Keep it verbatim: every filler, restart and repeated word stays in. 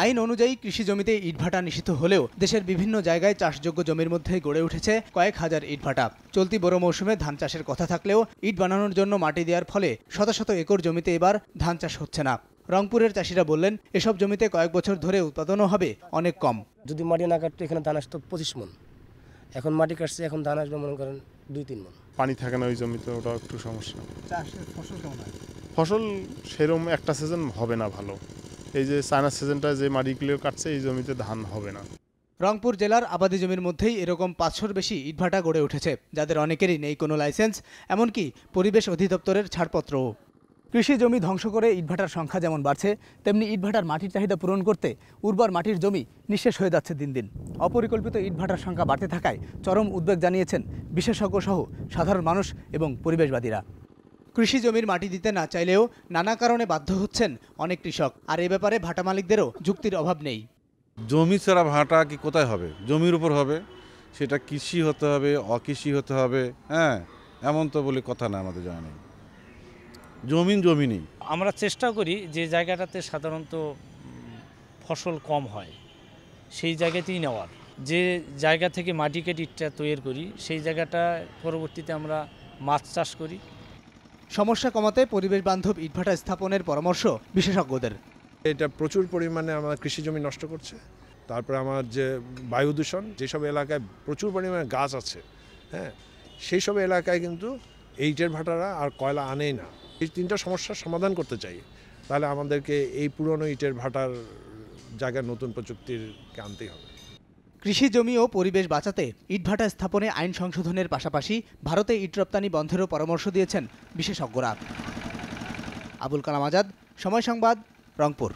আইন অনুযায়ী কৃষি জমিতে ইটভাটা নিষিদ্ধ হলেও দেশের বিভিন্ন জায়গায় চাষযোগ্য জমির মধ্যে গড়ে উঠেছে কয়েক হাজার ইটভাটা। চলতি বড় মৌসুমে ধান চাষের কথা থাকলেও ইট বানানোর জন্য মাটি দেওয়ার ফলে শত শত একর জমিতে এবার ধান চাষ হচ্ছে না। রংপুরের চাষিরা বললেন, এসব জমিতে কয়েক বছর ধরে উৎপাদনও হবে অনেক কম। যদি মাটি না কাটতো এখানে ধান আসতো পঁচিশ মন, এখন মাটি কাটছে, এখন ধান আসবে মনে করেন দুই তিন মন। পানি থাকে না ওই জমিতে, ওটা একটু সমস্যা। চাষের ফসল কেমন হয়? ফসল সেরকম একটা সিজন হবে না ভালো, এই যে চায়না সিজনটা যে মাটিগুলো কাটছে এই জমিতে ধান হবে না। রংপুর জেলার আবাদি জমির মধ্যেই এরকম পাঁচশোর বেশি ইটভাটা গড়ে উঠেছে, যাদের অনেকেরই নেই কোনো লাইসেন্স, এমনকি পরিবেশ অধিদপ্তরের ছাড়পত্রও। কৃষি জমি ধ্বংস করে ইটভাটার সংখ্যা যেমন বাড়ছে, তেমনি ইটভাটার মাটির চাহিদা পূরণ করতে উর্বর মাটির জমি নিঃশেষ হয়ে যাচ্ছে দিন দিন। অপরিকল্পিত ইটভাটার সংখ্যা বাড়তে থাকায় চরম উদ্বেগ জানিয়েছেন বিশেষজ্ঞ সহ সাধারণ মানুষ এবং পরিবেশবাদীরা। কৃষি জমির মাটি দিতে না চাইলেও নানা কারণে বাধ্য হচ্ছেন অনেক কৃষক, আর এ ব্যাপারে ভাটা মালিকদেরও যুক্তির অভাব নেই। জমি ছাড়া ভাটা কি কোথায় হবে? জমির উপর হবে, সেটা কৃষি হতে হবে, অকৃষি হতে হবে, হ্যাঁ এমন তো বলে কথা না, আমাদের জানা নেই। জমিন জমিনই আমরা চেষ্টা করি যে জায়গাটাতে সাধারণত ফসল কম হয় সেই জায়গাতেই নেওয়ার, যে জায়গা থেকে মাটি কেটে ইটটা তৈরি করি সেই জায়গাটা পরবর্তীতে আমরা মাছ চাষ করি। সমস্যা কমাতে পরিবেশ বান্ধব ইটভাটা স্থাপনের পরামর্শ বিশেষজ্ঞদের। এটা প্রচুর পরিমাণে আমার কৃষি জমি নষ্ট করছে, তারপরে আমার যে বায়ু দূষণ, যেসব এলাকায় প্রচুর পরিমাণে গাছ আছে, হ্যাঁ সেই সব এলাকায় কিন্তু ইটের ভাটারা আর কয়লা আনেই না। এই তিনটা সমস্যার সমাধান করতে চাই, তাহলে আমাদেরকে এই পুরনো ইটের ভাটার জায়গায় নতুন প্রযুক্তির আনতেই হবে। কৃষি জমি ও পরিবেশ বাঁচাতে ইটভাটা স্থাপনে আইন সংশোধনের পাশাপাশি ভারতে ইট রপ্তানি বন্ধেরও পরামর্শ দিয়েছেন বিশেষজ্ঞরা। আবুল কালাম আজাদ, সময় সংবাদ, রংপুর।